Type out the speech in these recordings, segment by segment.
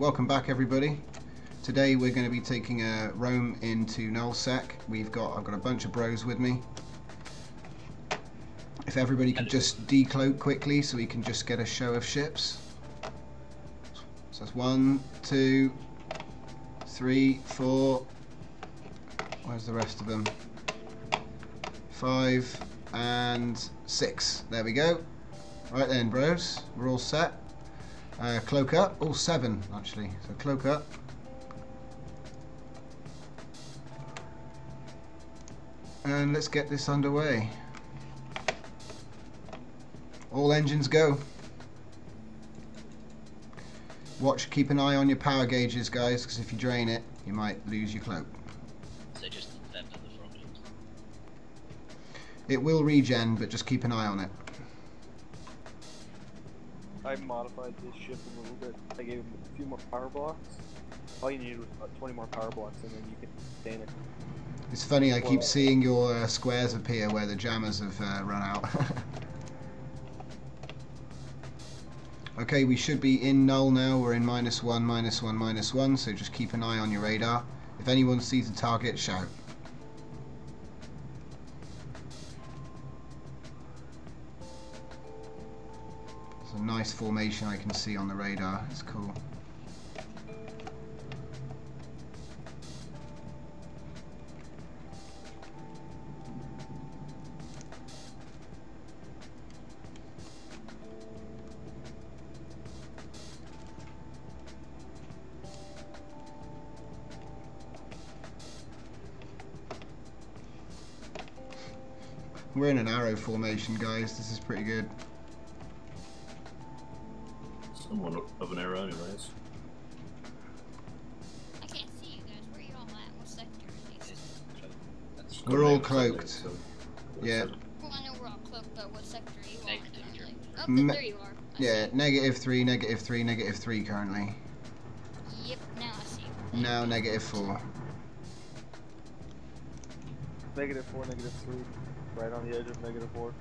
Welcome back, everybody. Today we're going to be taking a roam into NullSec. I've got a bunch of bros with me. If everybody could just decloak quickly so we can just get a show of ships. So that's 1, 2, 3, 4. Where's the rest of them? 5 and 6. There we go. Right then, bros. We're all set. Cloak up. All 7, actually. So cloak up. And let's get this underway. All engines go. Watch, keep an eye on your power gauges, guys, because if you drain it, you might lose your cloak. So just left at the front. It will regen, but just keep an eye on it. I modified this ship a little bit. I gave him a few more power blocks. All you need was about 20 more power blocks, and then you can sustain it. It's funny, I keep seeing your squares appear where the jammers have run out. Okay, we should be in null now. We're in -1, -1, -1, so just keep an eye on your radar. If anyone sees a target, shout. It's a nice formation I can see on the radar. It's cool. We're in an arrow formation, guys. This is pretty good. Somewhat of an arrow, anyways. I can't see you guys. Where are you all at? What sector is this? We're all cloaked. So yeah. Well, I know we're all cloaked, but what sector are you all at? Currently? Oh, there you are. Yeah, -3, -3, -3 currently. Yep, now I see you. Now -4. -4, -3. Right on the edge of -4.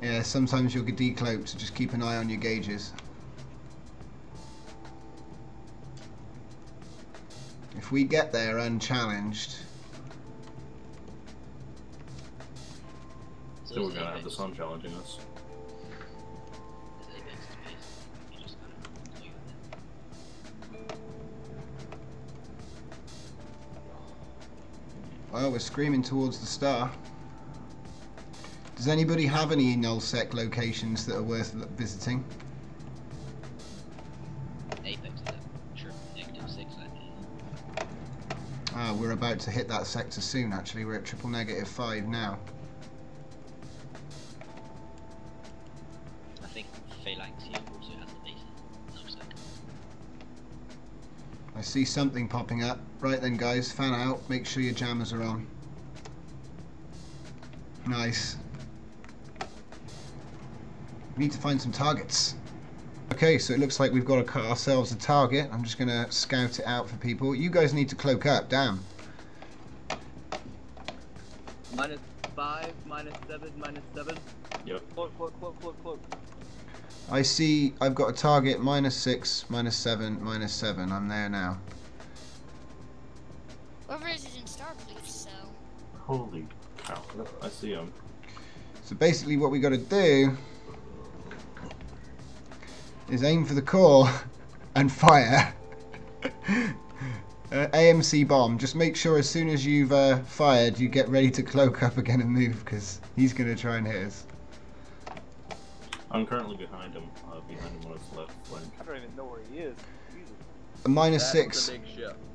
Yeah, sometimes you'll get decloaked, so just keep an eye on your gauges. If we get there unchallenged, still we're gonna have the sun challenging us. Well, we're screaming towards the star. Does anybody have any NullSec locations that are worth visiting? Apex, sure. -6, I think. Ah, we're about to hit that sector soon, actually. We're at -5 now. I think Phalanx here also has a base NullSec. I see something popping up. Right then, guys, fan out, make sure your jammers are on. Nice. We need to find some targets. Okay, so it looks like we've got to cut ourselves a target. I'm just gonna scout it out for people. You guys need to cloak up, damn. -5, -7, -7. Yep. Cloak. I see I've got a target -6, -7, -7. I'm there now. Whoever is in Starfleet, so. Holy cow! I see him. So basically, what we got to do is aim for the core and fire. AMC bomb. Just make sure as soon as you've fired, you get ready to cloak up again and move, because he's gonna try and hit us. I'm currently behind him. Behind him on his left flank. I don't even know where he is. -6,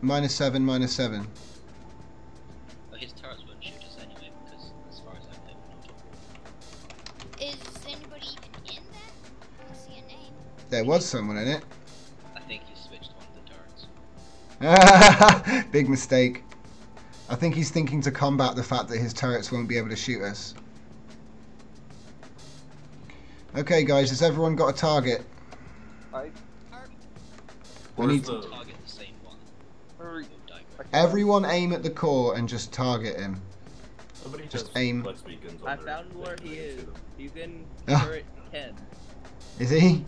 -7, -7. But his turrets won't shoot us anyway, because as far as I know, we're not. Is anybody even in that? I see a name. There was someone in it. I think he switched one of the turrets. Big mistake. I think he's thinking to combat the fact that his turrets won't be able to shoot us. Okay, guys, has everyone got a target? Target the same one. Everyone aim at the core and just target him. Somebody just aim. I found where he is. You can turret 10. Is he?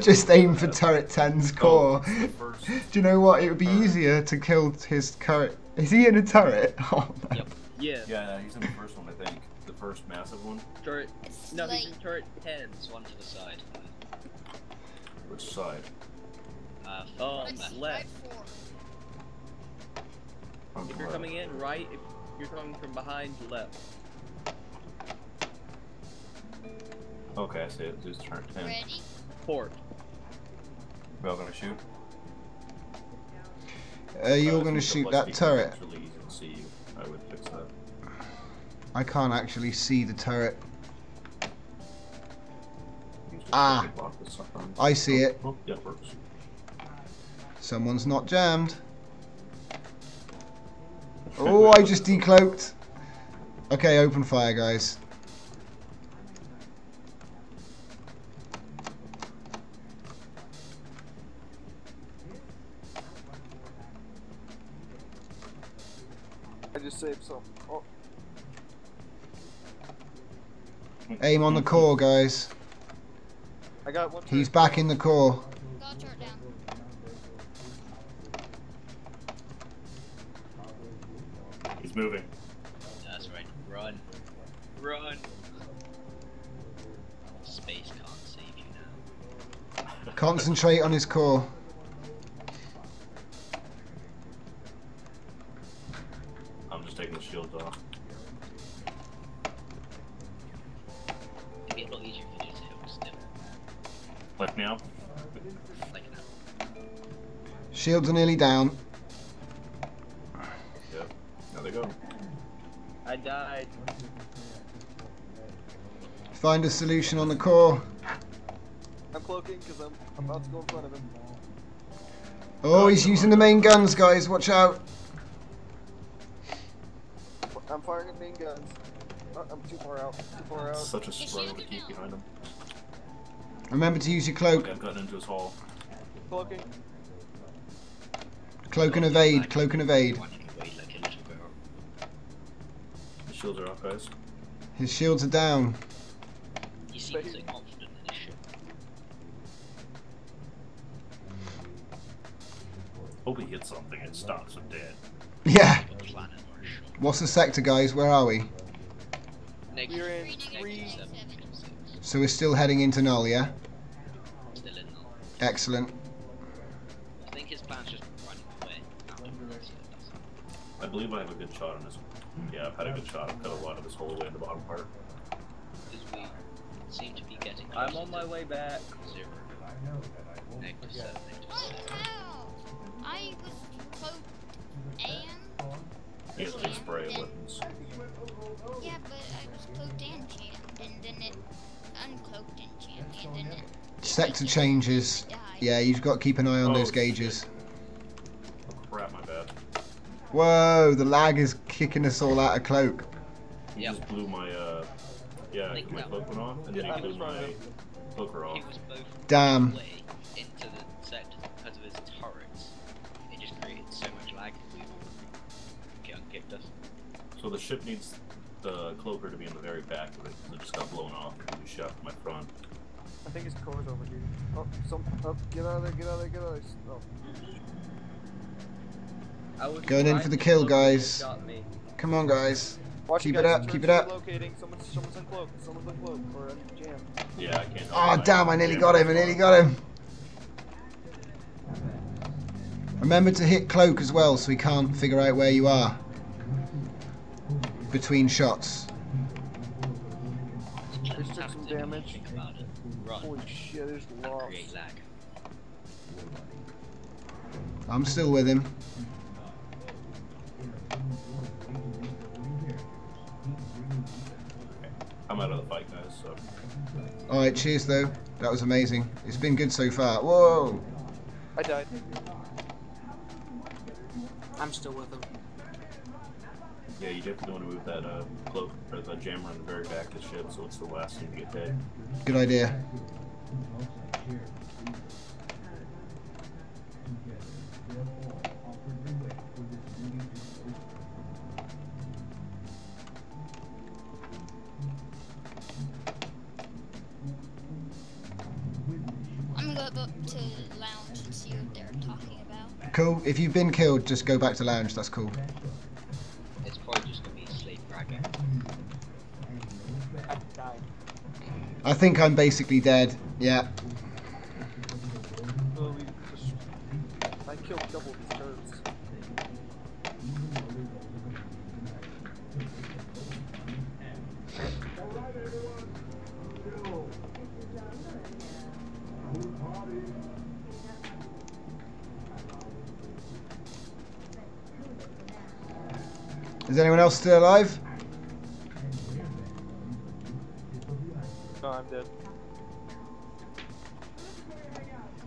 Just aim for turret 10's core. Do you know what? It would be easier to kill his turret. Is he in a turret? Oh, no. Yep. Yeah. Yeah, he's in the first one, I think. The first massive one. Turret. No, he's in turret 10's one to the side. Which side? Left. If you're coming in, right. If you're coming from behind, left. Okay, I see it. Just turn 10. Ready? Port. We're all gonna shoot. You're gonna shoot that turret. I would fix that. I can't actually see the turret. Ah! I see it. Oh, yeah, it works. Someone's not jammed. Oh, I just decloaked. Okay, open fire, guys. I just saved some. Oh. Aim on the core, guys. I got one. He's back in the core. Got her down. Moving. That's right. Run. Run. Space can't save you now. Concentrate on his core. I'm just taking the shield off. It'd be a little easier if you just hit him. Left now. Like now. Shields are nearly down. Go. I died. Find a solution on the core. I'm cloaking because I'm about to go in front of him. Oh, he's using the main guns, guys. Watch out. I'm firing at main guns. Oh, I'm too far out. Such a struggle to keep behind him. Remember to use your cloak. Okay, I've gotten into his hall. Cloaking. Cloak and evade. Cloak and evade. Shields are up, guys. His shields are down. He seems so confident in his ship. Hope he hits something and stops him dead. Yeah. What's the sector, guys? Where are we? We're in -3. So we're still heading into Null, yeah? Still in Null. Excellent. I think his plan's just running away. I believe I have a good shot on this one. Yeah, I've had a good shot. I've cut a lot of this whole way in the bottom part. We seem to be getting. I'm on my way back. Zero. -7. Oh, wow! I was cloaked and. He has two spray weapons. Yeah, but I was cloaked and jammed, and then it uncloaked and jammed, and then it. Sector changes. Yeah, you've got to keep an eye on those gauges. Oh, crap, my bad. Whoa, the lag is kicking us all out of cloak. He just blew my, my cloak went off, and then he blew my cloaker off. Damn. Into the sector because of his turrets. It just created so much lag that we kicked us. So the ship needs the cloaker to be in the very back of it, because it just got blown off and we shot from my front. I think his core's over here. Oh, get out of there, get out of there. Oh. Going in for the kill, guys. Come on, guys. Keep it up, keep it up. Oh, damn, I nearly got him, Remember to hit cloak as well so we can't figure out where you are between shots. Just took some damage. Holy shit, there's lots. I'm still with him. I'm out of the fight, guys, so... Alright, cheers, though. That was amazing. It's been good so far. Whoa! I died. I'm still with him. Yeah, you definitely want to move that cloak, or the jammer in the very back of the ship, so it's the last thing to get dead. Good idea. Cool. If you've been killed, just go back to lounge. That's cool. It's probably just going to be Slate Gorgon. I think I'm basically dead. Yeah. I killed double these turds. Is anyone else still alive? No, I'm dead.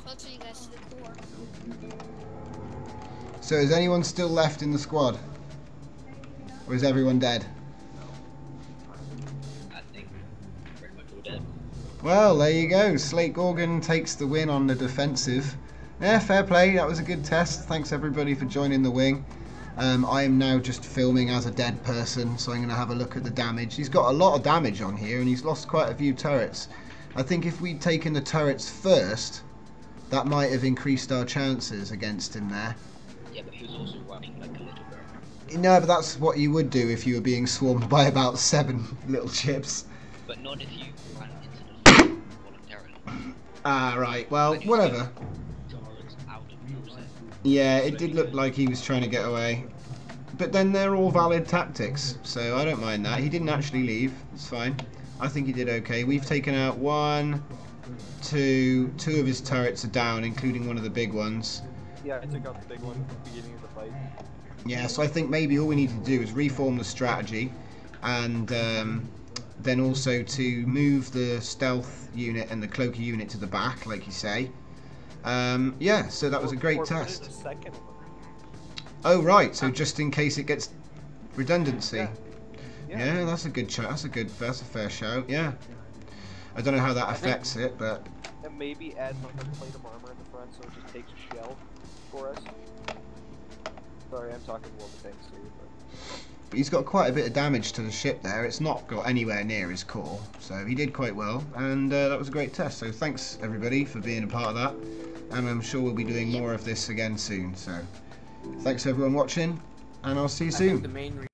Culture you guys to the core. So is anyone still left in the squad? Or is everyone dead? I think pretty much all dead. Well, there you go. Slate Gorgon takes the win on the defensive. Yeah, fair play. That was a good test. Thanks everybody for joining the wing. I am now just filming as a dead person, so I'm going to have a look at the damage. He's got a lot of damage on here, and he's lost quite a few turrets. I think if we'd taken the turrets first, that might have increased our chances against him there. Yeah, but he was also running like a little bird. No, but that's what you would do if you were being swarmed by about 7 little chips. But not if you ran into the voluntarily. Ah, right. Well, whatever. Yeah, it did look like he was trying to get away. But then they're all valid tactics, so I don't mind that. He didn't actually leave. It's fine. I think he did okay. We've taken out 1, 2, 2 of his turrets are down, including one of the big ones. Yeah, I took out the big one at the beginning of the fight. Yeah, so I think maybe all we need to do is reform the strategy, and then also to move the stealth unit and the cloaker unit to the back, like you say. Yeah, so that was a great test. Oh right, so just in case it gets redundancy. Yeah, that's a good shout. That's a fair shout. Yeah, I don't know how that affects it, but. And maybe add like a plate of armor in the front, so it just takes a shell for us. Sorry, I'm talking World of Tanks too. But he's got quite a bit of damage to the ship there. It's not got anywhere near his core, so he did quite well, and that was a great test. So thanks everybody for being a part of that, and I'm sure we'll be doing more of this again soon. So thanks everyone watching, and I'll see you soon.